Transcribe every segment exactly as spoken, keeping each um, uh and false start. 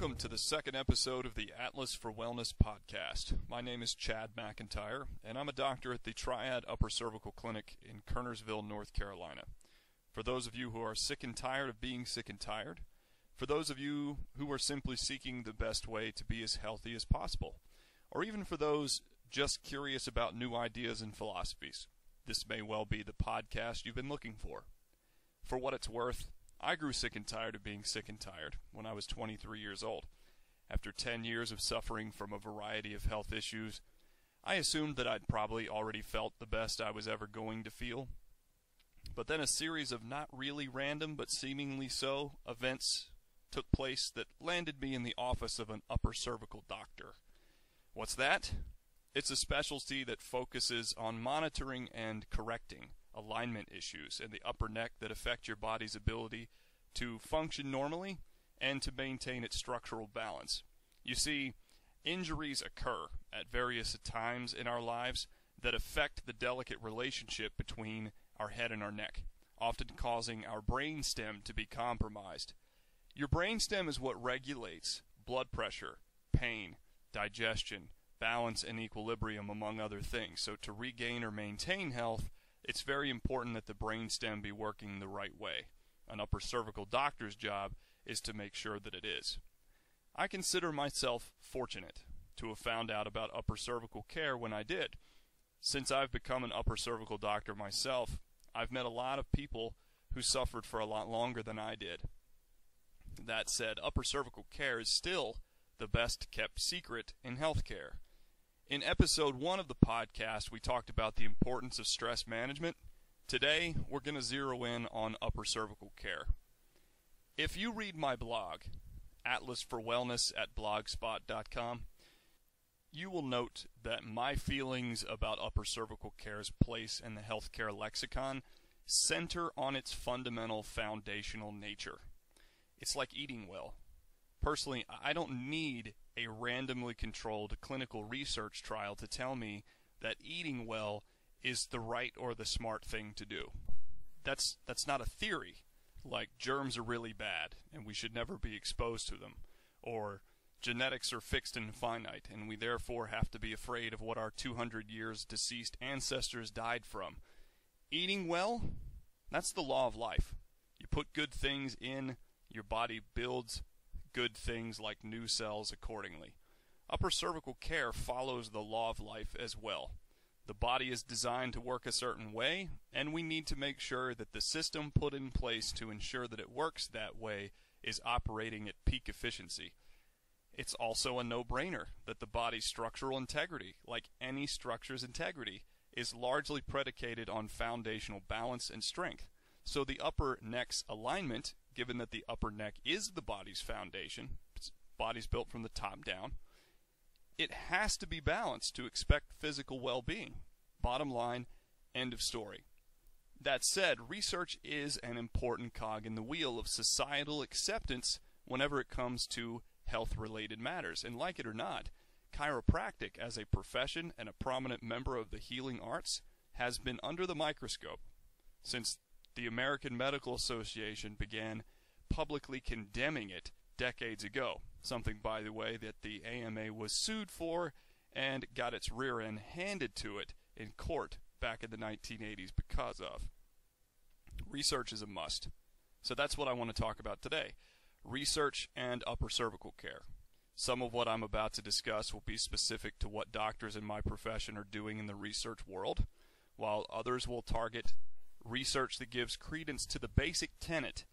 Welcome to the second episode of the Atlas for Wellness podcast. My name is Chad McIntyre, and I'm a doctor at the Triad Upper Cervical Clinic in Kernersville, North Carolina. For those of you who are sick and tired of being sick and tired, for those of you who are simply seeking the best way to be as healthy as possible, or even for those just curious about new ideas and philosophies, this may well be the podcast you've been looking for. For what it's worth, I grew sick and tired of being sick and tired when I was twenty-three years old. After ten years of suffering from a variety of health issues, I assumed that I'd probably already felt the best I was ever going to feel. But then a series of not really random but seemingly so events took place that landed me in the office of an upper cervical doctor. What's that? It's a specialty that focuses on monitoring and correcting alignment issues in the upper neck that affect your body's ability to function normally and to maintain its structural balance. You see, injuries occur at various times in our lives that affect the delicate relationship between our head and our neck, often causing our brain stem to be compromised. Your brain stem is what regulates blood pressure, pain, digestion, balance, and equilibrium, among other things. So to regain or maintain health, it's very important that the brainstem be working the right way. An upper cervical doctor's job is to make sure that it is. I consider myself fortunate to have found out about upper cervical care when I did. Since I've become an upper cervical doctor myself, I've met a lot of people who suffered for a lot longer than I did. That said, upper cervical care is still the best kept secret in healthcare. In episode one of the podcast, we talked about the importance of stress management. Today, we're going to zero in on upper cervical care. If you read my blog, Atlas for Wellness at blogspot dot com, you will note that my feelings about upper cervical care's place in the healthcare lexicon center on its fundamental foundational nature. It's like eating well. Personally, I don't need a randomly controlled clinical research trial to tell me that eating well is the right or the smart thing to do. That's that's not a theory, like germs are really bad and we should never be exposed to them, or genetics are fixed and finite and we therefore have to be afraid of what our two hundred years deceased ancestors died from. Eating well, that's the law of life. You put good things in, your body builds good things like new cells accordingly. Upper cervical care follows the law of life as well. The body is designed to work a certain way, and we need to make sure that the system put in place to ensure that it works that way is operating at peak efficiency. It's also a no-brainer that the body's structural integrity, like any structure's integrity, is largely predicated on foundational balance and strength. So the upper neck's alignment, given that the upper neck is the body's foundation, body's built from the top down, it has to be balanced to expect physical well-being. Bottom line, end of story. That said, research is an important cog in the wheel of societal acceptance whenever it comes to health-related matters. And like it or not, chiropractic as a profession and a prominent member of the healing arts has been under the microscope since the American Medical Association began publicly condemning it decades ago, something, by the way, that the A M A was sued for and got its rear end handed to it in court back in the nineteen eighties because of. Research is a must. So that's what I want to talk about today, research and upper cervical care. Some of what I'm about to discuss will be specific to what doctors in my profession are doing in the research world, while others will target research that gives credence to the basic tenet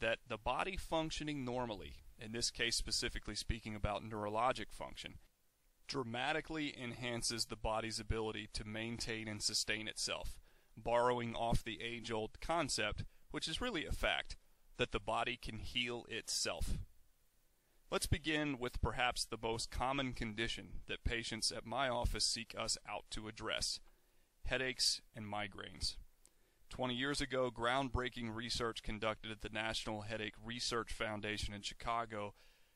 that the body functioning normally, in this case specifically speaking about neurologic function, dramatically enhances the body's ability to maintain and sustain itself, borrowing off the age-old concept, which is really a fact, that the body can heal itself. Let's begin with perhaps the most common condition that patients at my office seek us out to address: headaches and migraines. twenty years ago, groundbreaking research conducted at the National Headache Research Foundation in Chicago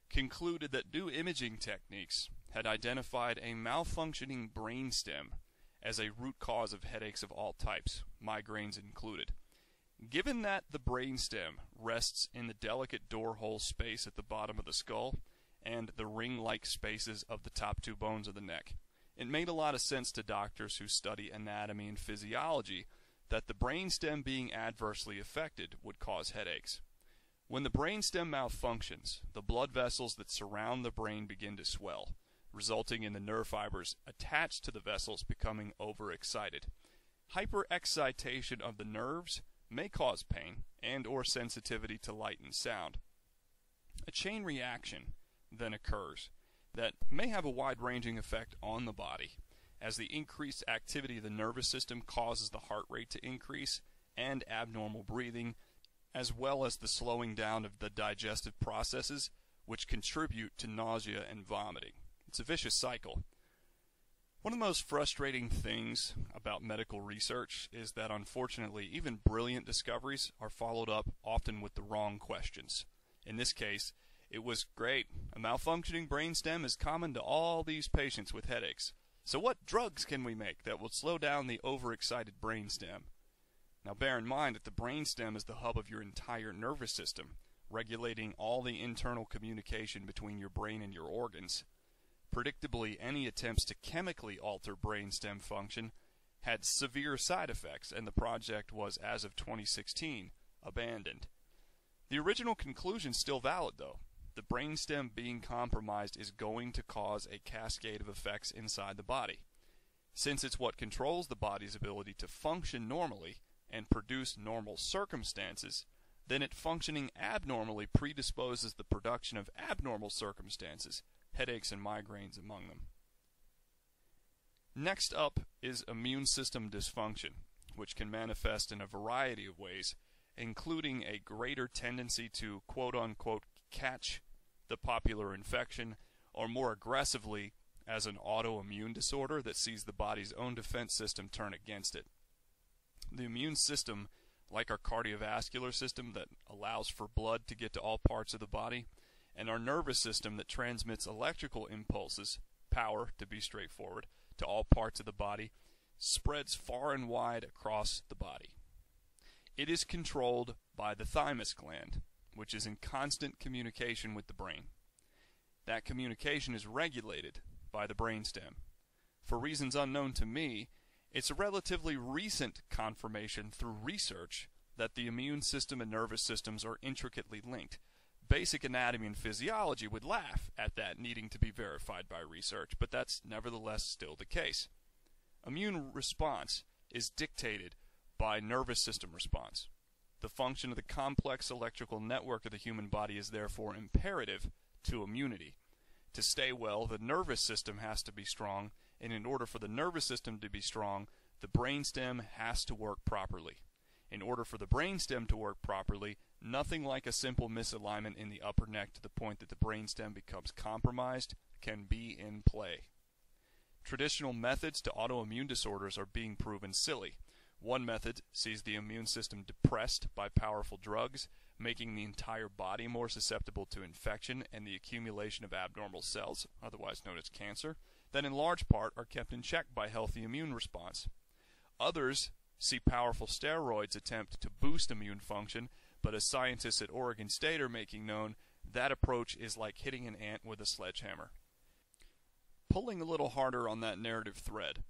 concluded that new imaging techniques had identified a malfunctioning brainstem as a root cause of headaches of all types, migraines included. Given that the brainstem rests in the delicate door hole space at the bottom of the skull and the ring-like spaces of the top two bones of the neck. It made a lot of sense to doctors who study anatomy and physiology that the brainstem being adversely affected would cause headaches. When the brainstem malfunctions, the blood vessels that surround the brain begin to swell, resulting in the nerve fibers attached to the vessels becoming overexcited. Hyperexcitation of the nerves may cause pain and or sensitivity to light and sound. A chain reaction then occurs that may have a wide-ranging effect on the body, as the increased activity of the nervous system causes the heart rate to increase and abnormal breathing, as well as the slowing down of the digestive processes, which contribute to nausea and vomiting. It's a vicious cycle. One of the most frustrating things about medical research is that, unfortunately, even brilliant discoveries are followed up often with the wrong questions. In this case, it was great. A malfunctioning brainstem is common to all these patients with headaches. So what drugs can we make that will slow down the overexcited brainstem? Now bear in mind that the brainstem is the hub of your entire nervous system, regulating all the internal communication between your brain and your organs. Predictably, any attempts to chemically alter brainstem function had severe side effects, and the project was, as of twenty sixteen, abandoned. The original conclusion's still valid, though. The brainstem being compromised is going to cause a cascade of effects inside the body, since it's what controls the body's ability to function normally and produce normal circumstances. Then it functioning abnormally predisposes the production of abnormal circumstances, headaches and migraines among them. Next up is immune system dysfunction, which can manifest in a variety of ways, including a greater tendency to quote-unquote catch the popular infection, or more aggressively as an autoimmune disorder that sees the body's own defense system turn against it. The immune system, like our cardiovascular system that allows for blood to get to all parts of the body, and our nervous system that transmits electrical impulses, power to be straightforward, to all parts of the body, spreads far and wide across the body. It is controlled by the thymus gland, which is in constant communication with the brain. That communication is regulated by the brainstem. For reasons unknown to me, it's a relatively recent confirmation through research that the immune system and nervous systems are intricately linked. Basic anatomy and physiology would laugh at that needing to be verified by research, but that's nevertheless still the case. Immune response is dictated by nervous system response. The function of the complex electrical network of the human body is therefore imperative to immunity. To stay well, the nervous system has to be strong, and in order for the nervous system to be strong, the brainstem has to work properly. In order for the brainstem to work properly, nothing like a simple misalignment in the upper neck to the point that the brainstem becomes compromised can be in play. Traditional methods to autoimmune disorders are being proven silly. One method sees the immune system depressed by powerful drugs, making the entire body more susceptible to infection and the accumulation of abnormal cells, otherwise known as cancer, that in large part are kept in check by healthy immune response. Others see powerful steroids attempt to boost immune function, but as scientists at Oregon State are making known, that approach is like hitting an ant with a sledgehammer. Pulling a little harder on that narrative thread,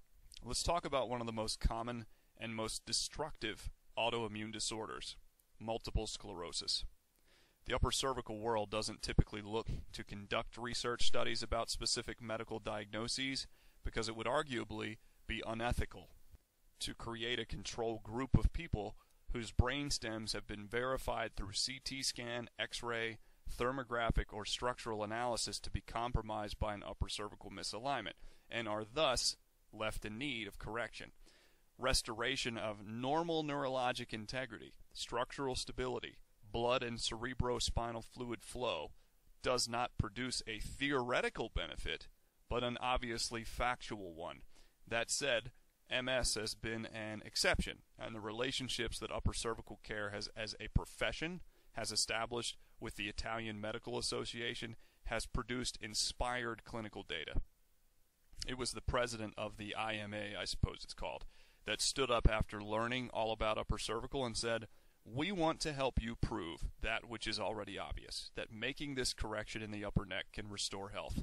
let's talk about one of the most common and most destructive autoimmune disorders, multiple sclerosis. The upper cervical world doesn't typically look to conduct research studies about specific medical diagnoses because it would arguably be unethical to create a control group of people whose brain stems have been verified through C T scan, X-ray, thermographic, or structural analysis to be compromised by an upper cervical misalignment and are thus left in need of correction. Restoration of normal neurologic integrity, structural stability, blood and cerebrospinal fluid flow does not produce a theoretical benefit, but an obviously factual one. That said, M S has been an exception, and the relationships that upper cervical care has, as a profession, has established with the Italian Medical Association has produced inspired clinical data. It was the president of the I M A, I suppose it's called, that stood up after learning all about upper cervical and said, We want to help you prove that which is already obvious, that making this correction in the upper neck can restore health.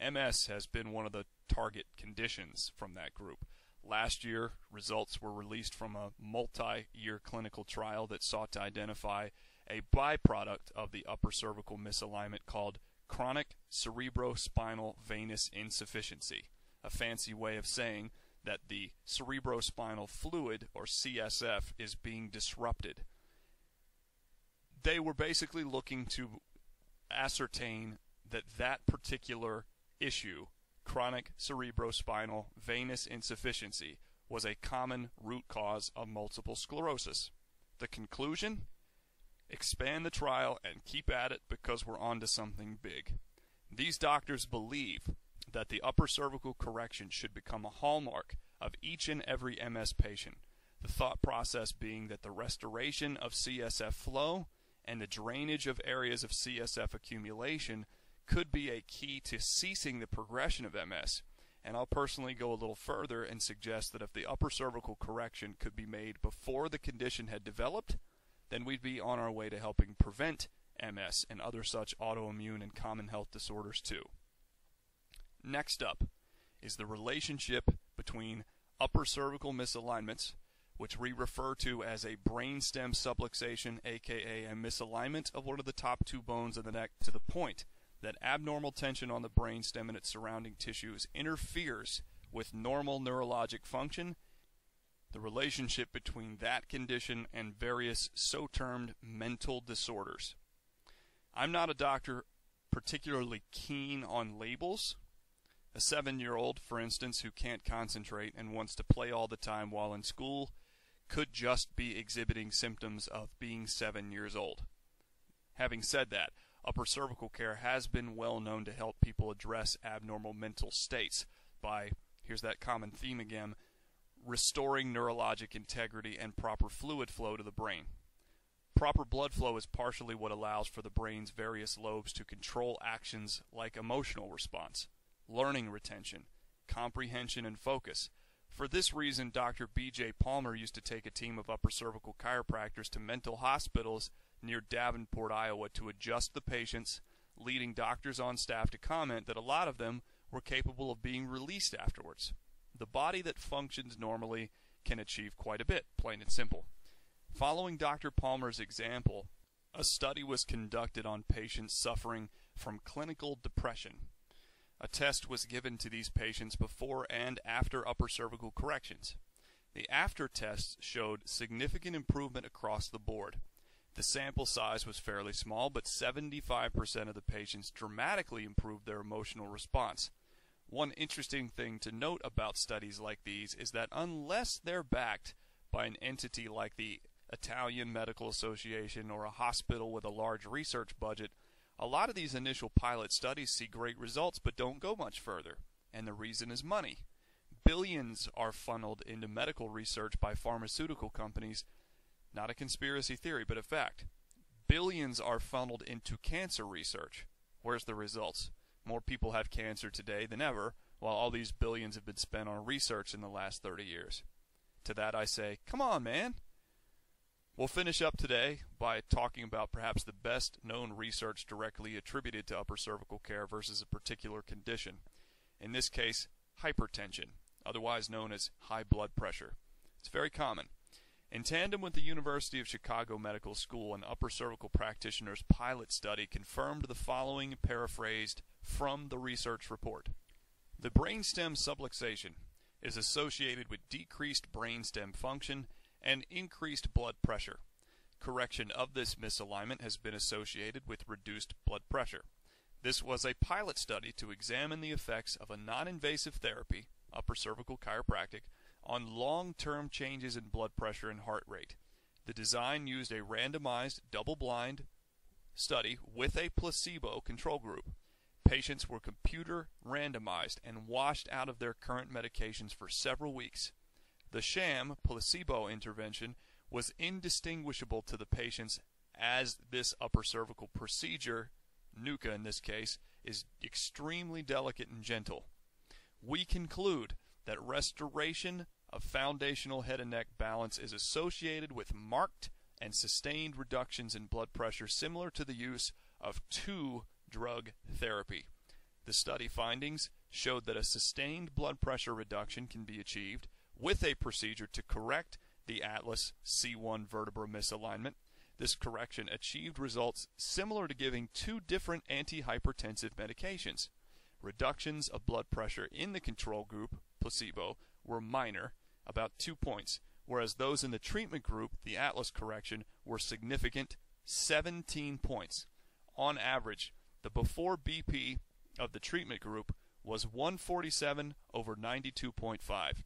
M S has been one of the target conditions from that group. Last year, results were released from a multi-year clinical trial that sought to identify a byproduct of the upper cervical misalignment called chronic cerebrospinal venous insufficiency, a fancy way of saying that the cerebrospinal fluid, or C S F, is being disrupted. They were basically looking to ascertain that that particular issue, chronic cerebrospinal venous insufficiency, was a common root cause of multiple sclerosis. The conclusion? Expand the trial and keep at it, because we're onto something big. These doctors believe that the upper cervical correction should become a hallmark of each and every M S patient, the thought process being that the restoration of C S F flow and the drainage of areas of C S F accumulation could be a key to ceasing the progression of M S. And I'll personally go a little further and suggest that if the upper cervical correction could be made before the condition had developed, then we'd be on our way to helping prevent M S and other such autoimmune and common health disorders too. Next up is the relationship between upper cervical misalignments, which we refer to as a brainstem subluxation, aka a misalignment of one of the top two bones of the neck, to the point that abnormal tension on the brainstem and its surrounding tissues interferes with normal neurologic function. The relationship between that condition and various so-termed mental disorders. I'm not a doctor particularly keen on labels. A seven-year-old, for instance, who can't concentrate and wants to play all the time while in school could just be exhibiting symptoms of being seven years old. Having said that, Upper Cervical Care has been well known to help people address abnormal mental states by, here's that common theme again, restoring neurologic integrity and proper fluid flow to the brain. Proper blood flow is partially what allows for the brain's various lobes to control actions like emotional response, learning retention, comprehension, and focus. For this reason, Doctor B J Palmer used to take a team of upper cervical chiropractors to mental hospitals near Davenport, Iowa, to adjust the patients, leading doctors on staff to comment that a lot of them were capable of being released afterwards. The body that functions normally can achieve quite a bit, plain and simple. Following Doctor Palmer's example, a study was conducted on patients suffering from clinical depression. A test was given to these patients before and after upper cervical corrections. The after tests showed significant improvement across the board. The sample size was fairly small, but seventy-five percent of the patients dramatically improved their emotional response. One interesting thing to note about studies like these is that unless they're backed by an entity like the Italian Medical Association or a hospital with a large research budget, a lot of these initial pilot studies see great results but don't go much further, and the reason is money. Billions are funneled into medical research by pharmaceutical companies. Not a conspiracy theory, but a fact. Billions are funneled into cancer research. Where's the results? More people have cancer today than ever, while all these billions have been spent on research in the last thirty years. To that I say, come on, man. We'll finish up today by talking about perhaps the best known research directly attributed to upper cervical care versus a particular condition. In this case, hypertension, otherwise known as high blood pressure. It's very common. In tandem with the University of Chicago Medical School, an upper cervical practitioner's pilot study confirmed the following, paraphrased from the research report. The brainstem subluxation is associated with decreased brainstem function and increased blood pressure. Correction of this misalignment has been associated with reduced blood pressure. This was a pilot study to examine the effects of a non-invasive therapy, upper cervical chiropractic, on long-term changes in blood pressure and heart rate. The design used a randomized, double-blind study with a placebo control group. Patients were computer randomized and washed out of their current medications for several weeks. The sham placebo intervention was indistinguishable to the patients, as this upper cervical procedure, NUCCA in this case, is extremely delicate and gentle. We conclude that restoration of foundational head and neck balance is associated with marked and sustained reductions in blood pressure similar to the use of two drug therapy. The study findings showed that a sustained blood pressure reduction can be achieved with a procedure to correct the atlas C one vertebra misalignment. This correction achieved results similar to giving two different antihypertensive medications. Reductions of blood pressure in the control group, placebo, were minor, about two points, whereas those in the treatment group, the atlas correction, were significant, seventeen points. On average, the before B P of the treatment group was one forty-seven over ninety-two point five,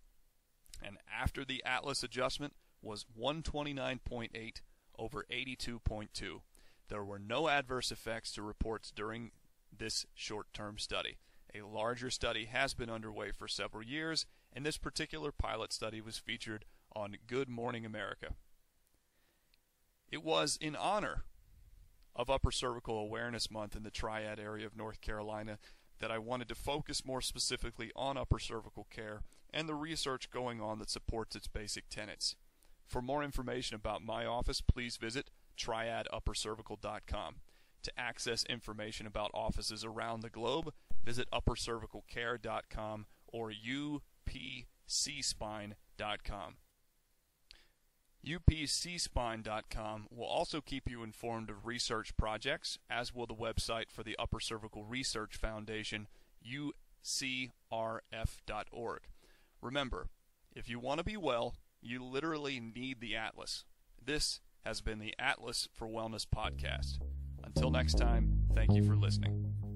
and after the atlas adjustment was one twenty-nine point eight over eighty-two point two. There were no adverse effects to reports during this short-term study. A larger study has been underway for several years, and this particular pilot study was featured on Good Morning America. It was in honor of Upper Cervical Awareness Month in the Triad area of North Carolina that I wanted to focus more specifically on upper cervical care and the research going on that supports its basic tenets. For more information about my office, please visit Triad Upper Cervical dot com. To access information about offices around the globe, visit Upper Cervical Care dot com or U P C spine dot com. U P C spine dot com will also keep you informed of research projects, as will the website for the Upper Cervical Research Foundation, U C R F dot org. Remember, if you want to be well, you literally need the Atlas. This has been the Atlas for Wellness podcast. Until next time, thank you for listening.